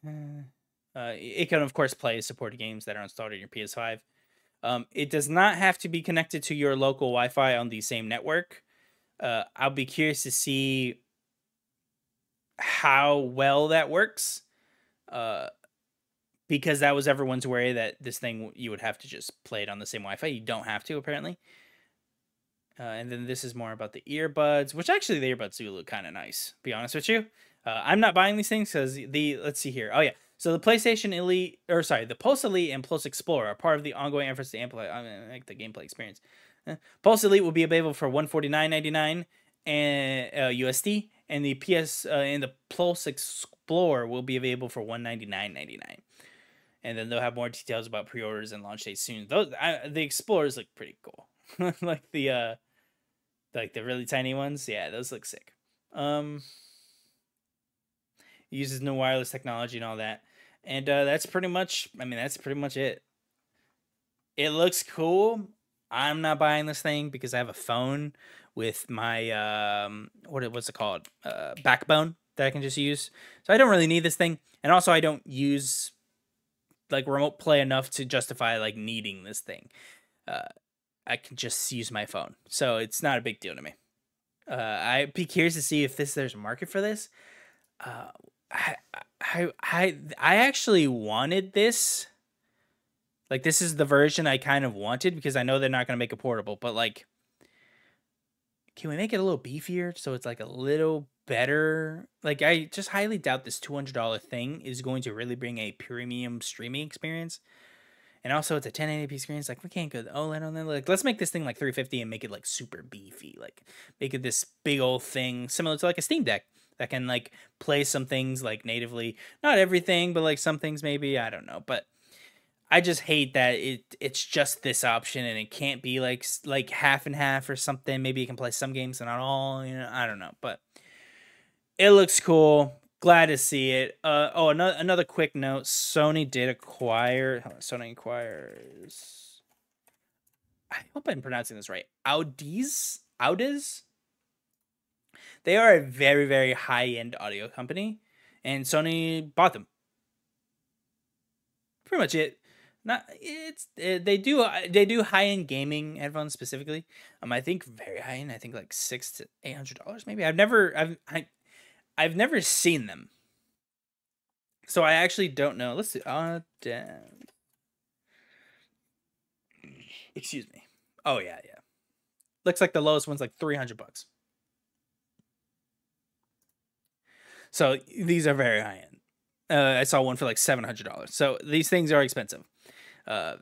Uh, it can, of course, play supported games that are installed on your P S five. Um, it does not have to be connected to your local Wi-Fi on the same network. Uh, I'll be curious to see how well that works, uh, because that was everyone's worry, that this thing, you would have to just play it on the same Wi-Fi. You don't have to, apparently. Uh, and then this is more about the earbuds, which actually the earbuds do look kind of nice, be honest with you. Uh, I'm not buying these things because the, let's see here. Oh, yeah. So the PlayStation Elite, or sorry, the Pulse Elite and Pulse Explorer are part of the ongoing efforts to amplify uh, like the gameplay experience. Uh, Pulse Elite will be available for one hundred forty-nine ninety-nine and uh, U S D, and the P S uh, and the Pulse Explorer will be available for one hundred ninety-nine ninety-nine. And then they'll have more details about pre-orders and launch dates soon. Those I, the Explorers look pretty cool. like the uh like the really tiny ones, yeah, those look sick. Um it uses new wireless technology and all that, and uh that's pretty much, I mean, that's pretty much it. It looks cool. I'm not buying this thing because I have a phone with my um what what's it called uh Backbone that I can just use, so I don't really need this thing. And also I don't use like remote play enough to justify like needing this thing. uh I can just use my phone, so it's not a big deal to me. Uh, I'd be curious to see if this there's a market for this. Uh, I, I, I, I actually wanted this. Like, this is the version I kind of wanted, because I know they're not going to make it portable, but like, can we make it a little beefier so it's like a little better? Like, I just highly doubt this two hundred dollar thing is going to really bring a premium streaming experience. And also, it's a ten eighty p screen. It's like, we can't go the OLED on there. Like, let's make this thing like three fifty and make it like super beefy. Like, make it this big old thing similar to like a Steam Deck that can like play some things like natively. Not everything, but like some things maybe. I don't know. But I just hate that it it's just this option, and it can't be like like half and half or something. Maybe you can play some games and not all. You know, I don't know. But it looks cool. Glad to see it. Uh, oh, another another quick note. Sony did acquire. Hold on, Sony acquires. I hope I'm pronouncing this right. Audiz. Audiz. They are a very very high end audio company, and Sony bought them. Pretty much it. Not it's it, they do they do high end gaming headphones specifically. Um, I think very high end. I think like six to eight hundred dollars maybe. I've never I've I. I've never seen them, so I actually don't know. Let's see. Uh, damn. Excuse me. Oh yeah, yeah. Looks like the lowest one's like three hundred bucks. So these are very high end. Uh, I saw one for like seven hundred dollars. So these things are expensive. Uh,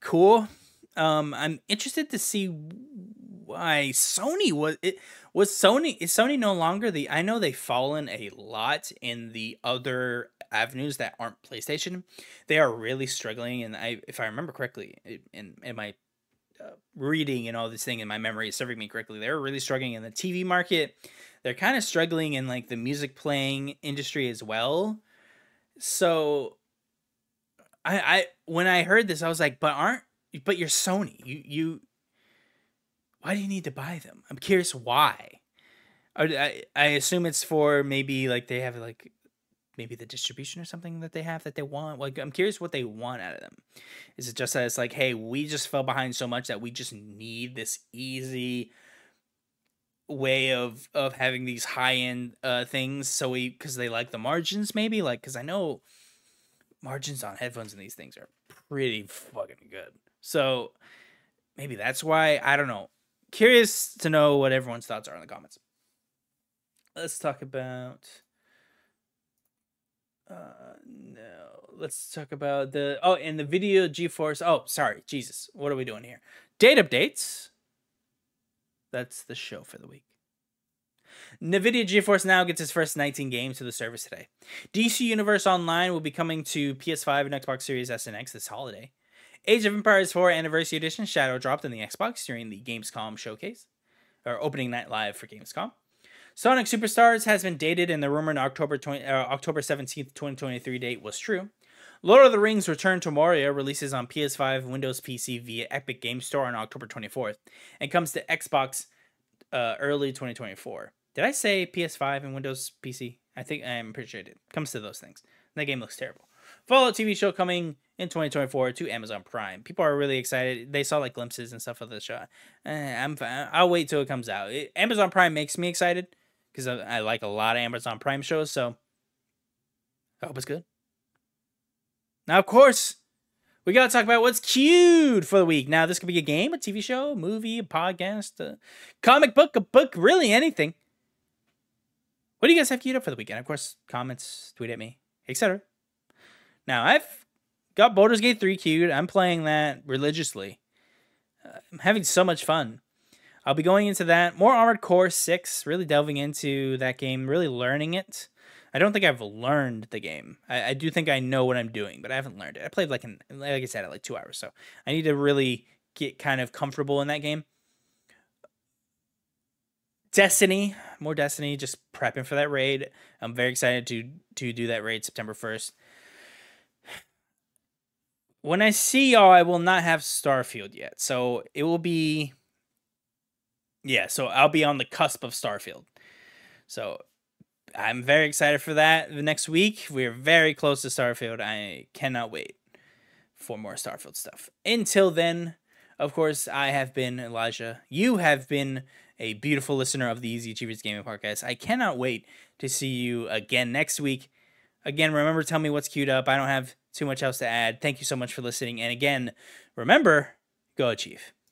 cool. Um, I'm interested to see. Uh, why Sony was it was Sony is Sony no longer the I know they've fallen a lot in the other avenues that aren't PlayStation. They are really struggling, and I if I remember correctly, in in my uh, reading and all this thing, and my memory is serving me correctly, they're really struggling in the T V market. They're kind of struggling in like the music playing industry as well. So I I when I heard this, I was like, but aren't but you're Sony. You you why do you need to buy them? I'm curious why. I I assume it's for maybe like they have like maybe the distribution or something that they have that they want. Like, I'm curious what they want out of them. Is it just that it's like, hey, we just fell behind so much that we just need this easy way of of having these high-end uh things, so we because they like the margins, maybe? Like, because I know margins on headphones and these things are pretty fucking good. So maybe that's why. I don't know. Curious to know what everyone's thoughts are in the comments. Let's talk about... Uh, no. Let's talk about the... Oh, and the video GeForce... Oh, sorry. Jesus. What are we doing here? Date updates. That's the show for the week. NVIDIA GeForce Now gets its first nineteen games to the service today. D C Universe Online will be coming to P S five and Xbox Series S and X this holiday. Age of Empires four Anniversary Edition shadow dropped in the Xbox during the Gamescom showcase, or opening night live for Gamescom. Sonic Superstars has been dated, and the rumored October seventeenth, twenty twenty-three date was true. Lord of the Rings Return to Moria releases on P S five, Windows P C via Epic Game Store on October twenty-fourth, and comes to Xbox uh, early twenty twenty-four. Did I say P S five and Windows P C? I think I'm pretty sure I did. Comes to those things. That game looks terrible. Fallout T V show coming in twenty twenty-four to Amazon Prime. People are really excited. They saw like glimpses and stuff of the show. Eh, I'm fine. I'll wait till it comes out. It, Amazon Prime makes me excited because I, I like a lot of Amazon Prime shows. So I hope it's good. Now, of course, we got to talk about what's queued for the week. Now, this could be a game, a T V show, a movie, a podcast, a comic book, a book, really anything. What do you guys have queued up for the weekend? Of course, comments, tweet at me, et cetera. Now, I've got Baldur's Gate three queued. I'm playing that religiously. Uh, I'm having so much fun. I'll be going into that. More Armored Core six, really delving into that game, really learning it. I don't think I've learned the game. I, I do think I know what I'm doing, but I haven't learned it. I played, like, an, like I said, like two hours, so I need to really get kind of comfortable in that game. Destiny, more Destiny, just prepping for that raid. I'm very excited to to do that raid September first. When I see y'all, I will not have Starfield yet, so it will be, yeah, so I'll be on the cusp of Starfield. So I'm very excited for that. The next week, we are very close to Starfield. I cannot wait for more Starfield stuff. Until then, of course, I have been Elijah. You have been a beautiful listener of the Easy Achievers Gaming Podcast. I cannot wait to see you again next week. Again, remember, tell me what's queued up. I don't have too much else to add. Thank you so much for listening. And again, remember, go Achieve.